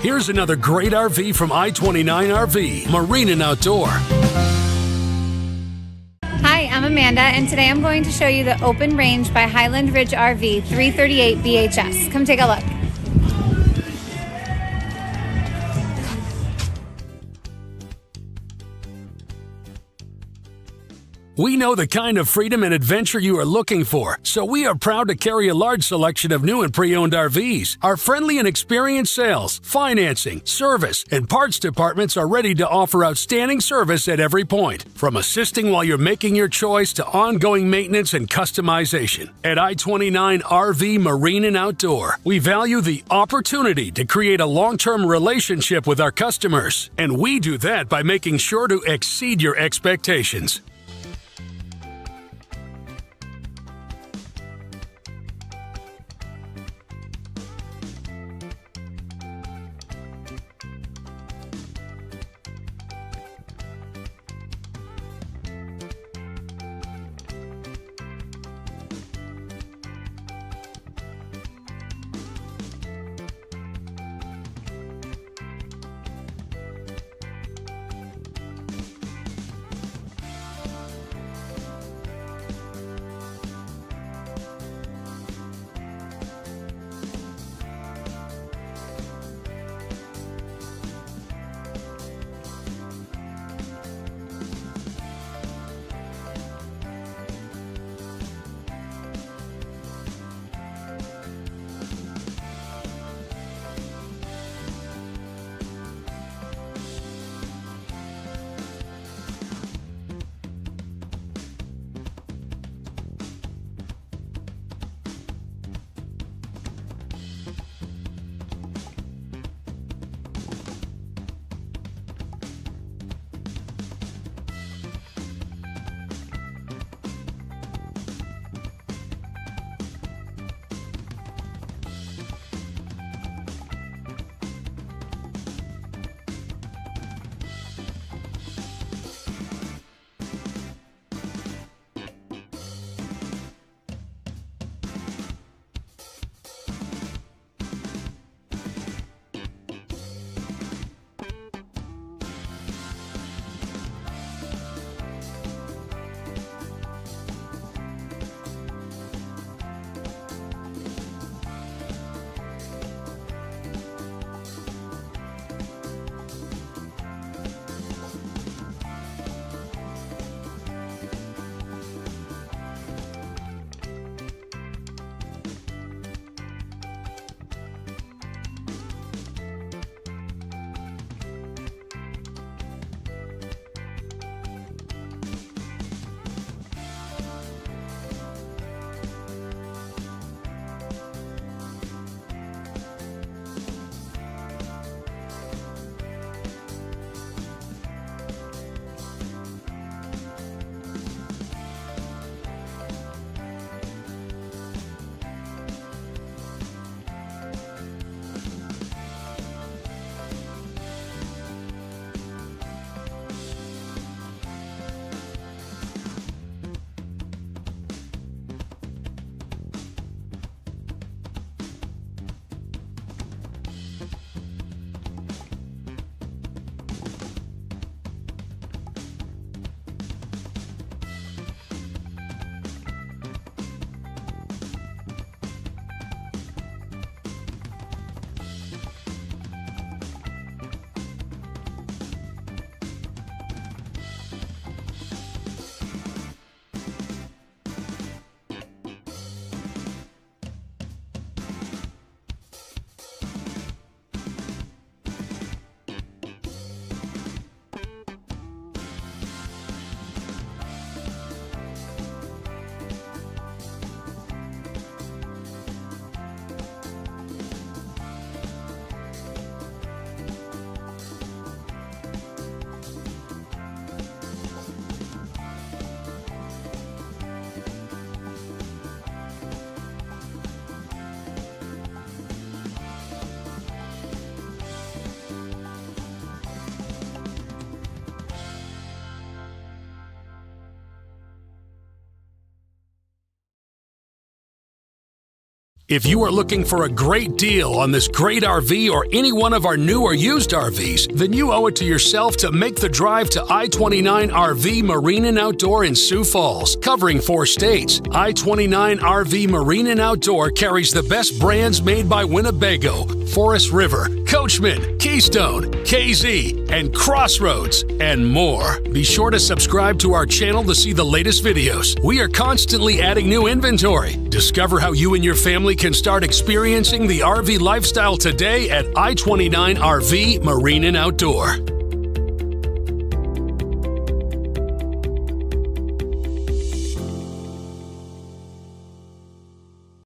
Here's another great RV from I-29 RV, Marine and Outdoor. Hi, I'm Amanda, and today I'm going to show you the Open Range by Highland Ridge RV 338BHS. Come take a look. We know the kind of freedom and adventure you are looking for, so we are proud to carry a large selection of new and pre-owned RVs. Our friendly and experienced sales, financing, service, and parts departments are ready to offer outstanding service at every point, from assisting while you're making your choice to ongoing maintenance and customization. At I-29 RV Marine and Outdoor, we value the opportunity to create a long-term relationship with our customers, and we do that by making sure to exceed your expectations. If you are looking for a great deal on this great RV or any one of our new or used RVs, then you owe it to yourself to make the drive to I-29 RV Marine and Outdoor in Sioux Falls. Covering 4 states, I-29 RV Marine and Outdoor carries the best brands made by Winnebago, Forest River, Coachmen, Keystone, KZ, and Crossroads, and more. Be sure to subscribe to our channel to see the latest videos. We are constantly adding new inventory. Discover how you and your family can start experiencing the RV lifestyle today at I-29 RV Marine and Outdoor.